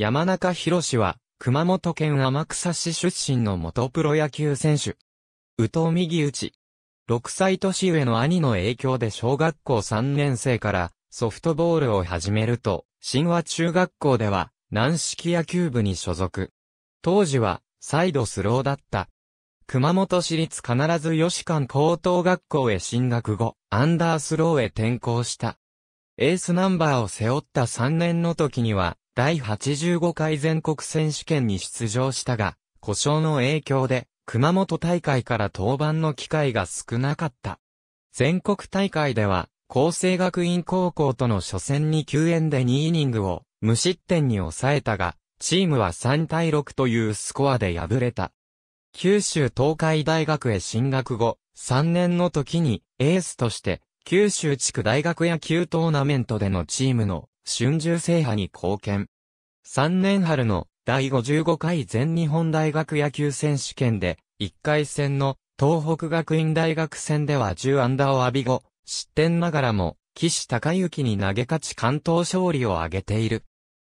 山中宏は、熊本県天草市出身の元プロ野球選手。右投右打ち。6歳年上の兄の影響で小学校3年生からソフトボールを始めると、新和中学校では軟式野球部に所属。当時はサイドスローだった。熊本市立必ず吉間高等学校へ進学後、アンダースローへ転向した。エースナンバーを背負った3年の時には、第85回全国選手権に出場したが、故障の影響で、熊本大会から登板の機会が少なかった。全国大会では、佼成学院高校との初戦に9円で2イニングを無失点に抑えたが、チームは3対6というスコアで敗れた。九州東海大学へ進学後、3年の時にエースとして、九州地区大学野球トーナメントでのチームの春秋制覇に貢献。3年春の第55回全日本大学野球選手権で1回戦の東北学院大学戦では10安打を浴び後、失点ながらも岸隆之に投げ勝ち関東勝利を挙げている。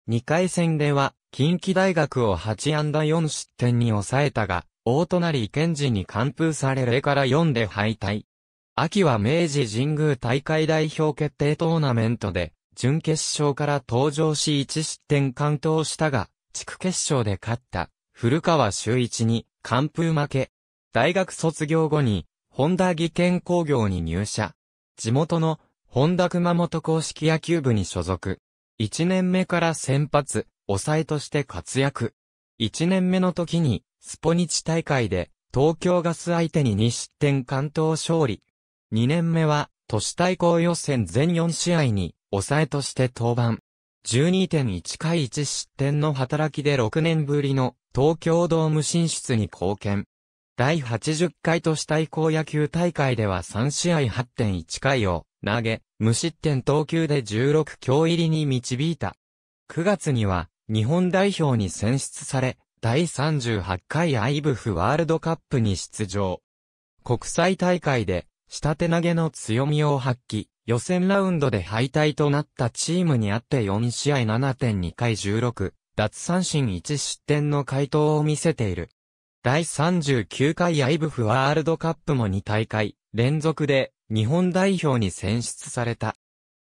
2回戦では近畿大学を8安打4失点に抑えたが、大隣健二に完封され0-4で敗退。秋は明治神宮大会代表決定トーナメントで、準決勝から登場し1失点完投したが、地区決勝で勝った、古川周一に完封負け。大学卒業後に、本田技研工業に入社。地元の本田熊本硬式野球部に所属。1年目から先発、抑えとして活躍。1年目の時に、スポニチ大会で、東京ガス相手に2失点完投勝利。2年目は、都市対抗予選全4試合に、抑えとして登板。12.1 回1失点の働きで6年ぶりの東京ドーム進出に貢献。第80回都市対抗野球大会では3試合 8.1 回を投げ、無失点投球で16強入りに導いた。9月には日本代表に選出され、第38回IBAFワールドカップに出場。国際大会で下手投げの強みを発揮。予選ラウンドで敗退となったチームにあって4試合 7.2 回16、奪三振1失点の快投を見せている。第39回IBAFワールドカップも2大会連続で日本代表に選出された。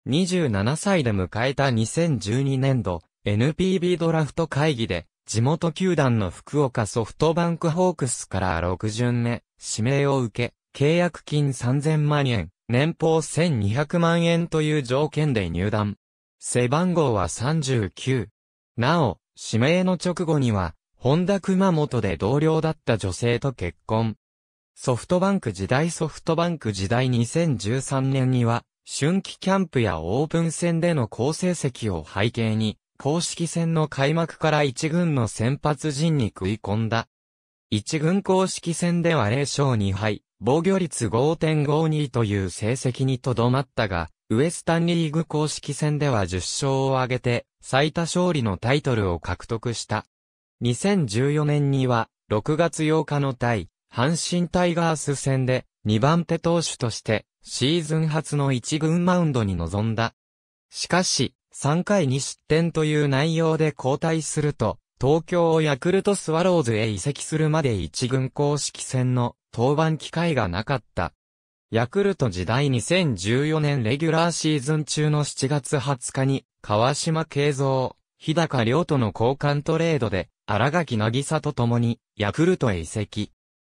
27歳で迎えた2012年度 NPB ドラフト会議で地元球団の福岡ソフトバンクホークスから6巡目指名を受け契約金3000万円。年俸1200万円という条件で入団。背番号は39。なお、指名の直後には、本田熊本で同僚だった女性と結婚。ソフトバンク時代2013年には、春季キャンプやオープン戦での好成績を背景に、公式戦の開幕から一軍の先発陣に食い込んだ。一軍公式戦では0勝2敗。防御率 5.52 という成績にとどまったが、ウエスタンリーグ公式戦では10勝を挙げて、最多勝利のタイトルを獲得した。2014年には、6月8日の対、阪神タイガース戦で、2番手投手として、シーズン初の1軍マウンドに臨んだ。しかし、3回2失点という内容で交代すると、東京ヤクルトスワローズへ移籍するまで一軍公式戦の、登板機会がなかった。ヤクルト時代2014年レギュラーシーズン中の7月20日に、川島慶三、日高亮との交換トレードで、新垣渚と共に、ヤクルトへ移籍。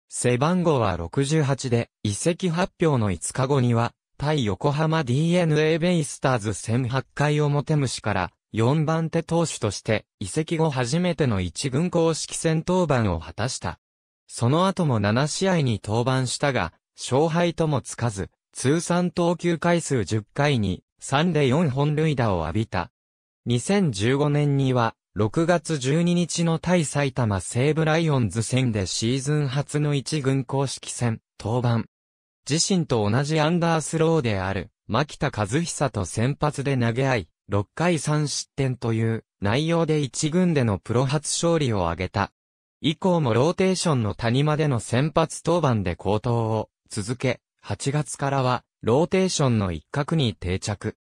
背番号は68で、移籍発表の5日後には、対横浜 DNA ベイスターズ戦8回表虫から、4番手投手として、移籍後初めての一軍公式戦登板を果たした。その後も7試合に登板したが、勝敗ともつかず、通算投球回数10回に、3で4本塁打を浴びた。2015年には、6月12日の対埼玉西武ライオンズ戦でシーズン初の一軍公式戦、登板。自身と同じアンダースローである、牧田和久と先発で投げ合い、6回3失点という内容で一軍でのプロ初勝利を挙げた。以降もローテーションの谷間での先発登板で好投を続け、8月からはローテーションの一角に定着。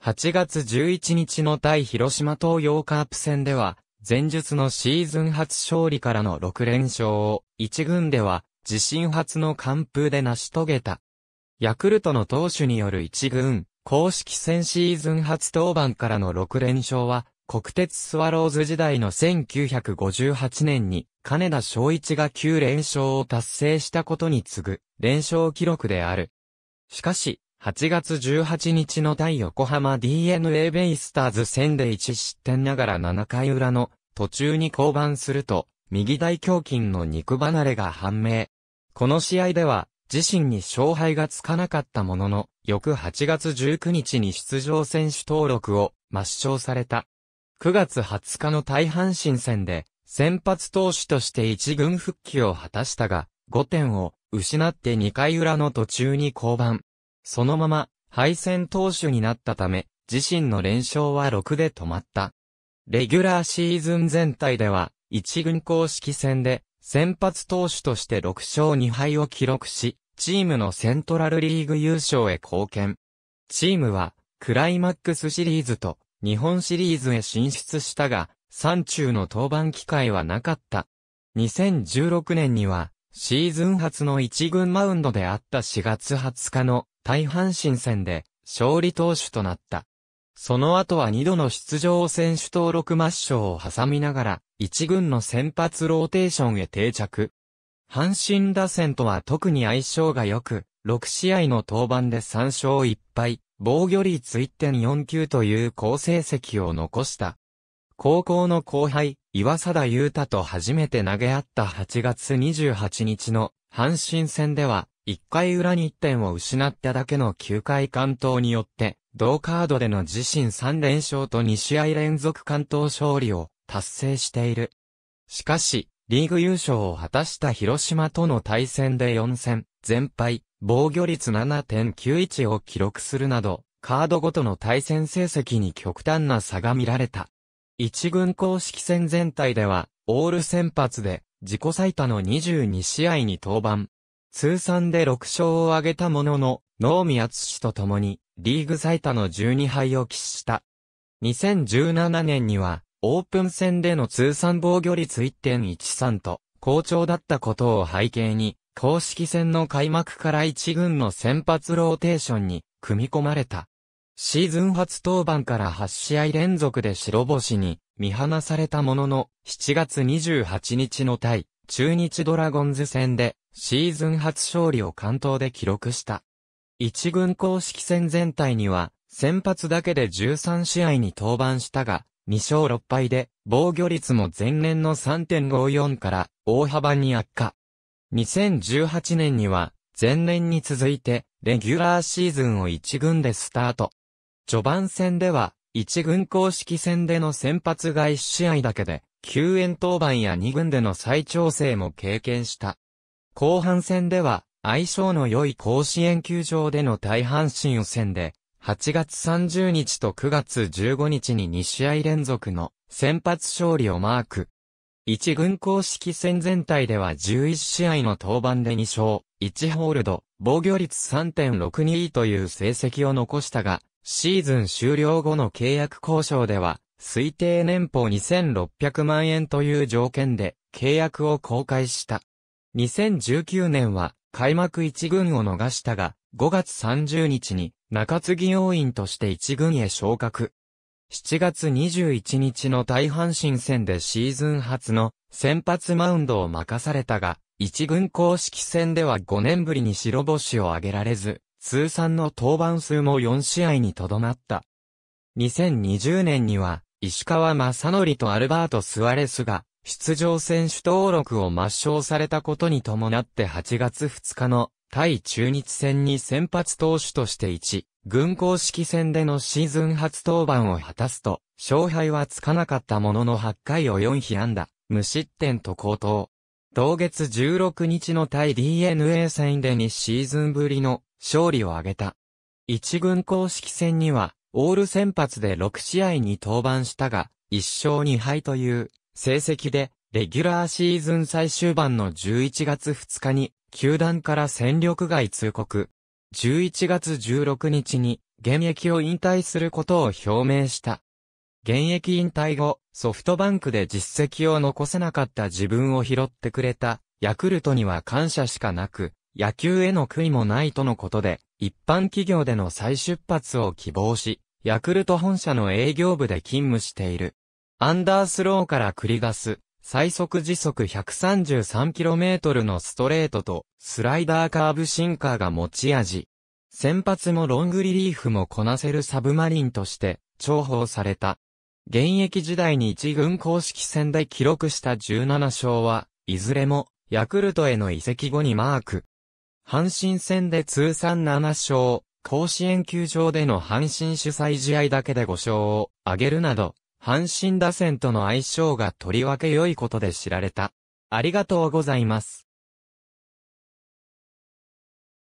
8月11日の対広島東洋カープ戦では前述のシーズン初勝利からの6連勝を、一軍では自身初の完封で成し遂げた。ヤクルトの投手による一軍、公式戦シーズン初登板からの6連勝は、国鉄スワローズ時代の1958年に、金田正一が9連勝を達成したことに次ぐ、連勝記録である。しかし、8月18日の対横浜 DeNA ベイスターズ戦で1失点ながら7回裏の途中に降板すると、右大胸筋の肉離れが判明。この試合では、自身に勝敗がつかなかったものの、翌8月19日に出場選手登録を抹消された。9月20日の対阪神戦で、先発投手として一軍復帰を果たしたが、5点を失って2回裏の途中に降板。そのまま、敗戦投手になったため、自身の連勝は6で止まった。レギュラーシーズン全体では、一軍公式戦で、先発投手として6勝2敗を記録し、チームのセントラルリーグ優勝へ貢献。チームは、クライマックスシリーズと、日本シリーズへ進出したが、山中の登板機会はなかった。2016年には、シーズン初の一軍マウンドであった4月20日の、対阪神戦で勝利投手となった。その後は2度の出場選手登録抹消を挟みながら一軍の先発ローテーションへ定着。阪神打線とは特に相性が良く、6試合の登板で3勝1敗、防御率 1.49 という好成績を残した。高校の後輩、岩貞祐太と初めて投げ合った8月28日の阪神戦では、1回裏に1点を失っただけの9回完投によって、同カードでの自身3連勝と2試合連続完投勝利を達成している。しかし、リーグ優勝を果たした広島との対戦で4戦、全敗、防御率 7.91 を記録するなど、カードごとの対戦成績に極端な差が見られた。一軍公式戦全体では、オール先発で自己最多の22試合に登板。通算で6勝を挙げたものの、能見篤と共に、リーグ最多の12敗を喫した。2017年には、オープン戦での通算防御率 1.13 と、好調だったことを背景に、公式戦の開幕から一軍の先発ローテーションに、組み込まれた。シーズン初登板から8試合連続で白星に、見放されたものの、7月28日の対、中日ドラゴンズ戦で、シーズン初勝利を完投で記録した。一軍公式戦全体には、先発だけで13試合に登板したが、2勝6敗で、防御率も前年の 3.54 から大幅に悪化。2018年には、前年に続いて、レギュラーシーズンを一軍でスタート。序盤戦では、一軍公式戦での先発が1試合だけで、救援登板や2軍での再調整も経験した。後半戦では、相性の良い甲子園球場での対阪神戦で、8月30日と9月15日に2試合連続の先発勝利をマーク。一軍公式戦全体では11試合の登板で2勝、1ホールド、防御率 3.62 という成績を残したが、シーズン終了後の契約交渉では、推定年俸2600万円という条件で契約を更改した。2019年は開幕一軍を逃したが、5月30日に中継ぎ要員として一軍へ昇格。7月21日の対阪神戦でシーズン初の先発マウンドを任されたが、一軍公式戦では5年ぶりに白星を挙げられず、通算の登板数も4試合にとどまった。2020年には、石川雅規とアルバート・スアレスが出場選手登録を抹消されたことに伴って8月2日の対中日戦に先発投手として一軍公式戦でのシーズン初登板を果たすと勝敗はつかなかったものの8回を4被安打、無失点と好投。同月16日の対 DeNA 戦で2シーズンぶりの勝利を挙げた。一軍公式戦にはオール先発で6試合に登板したが、1勝2敗という成績で、レギュラーシーズン最終盤の11月2日に、球団から戦力外通告。11月16日に、現役を引退することを表明した。現役引退後、ソフトバンクで実績を残せなかった自分を拾ってくれた、ヤクルトには感謝しかなく、野球への悔いもないとのことで、一般企業での再出発を希望し、ヤクルト本社の営業部で勤務している。アンダースローから繰り出す、最速時速 133km のストレートと、スライダーカーブシンカーが持ち味。先発もロングリリーフもこなせるサブマリンとして、重宝された。現役時代に一軍公式戦で記録した17勝は、いずれも、ヤクルトへの移籍後にマーク。阪神戦で通算7勝、甲子園球場での阪神主催試合だけで5勝を挙げるなど、阪神打線との相性がとりわけ良いことで知られた。ありがとうございます。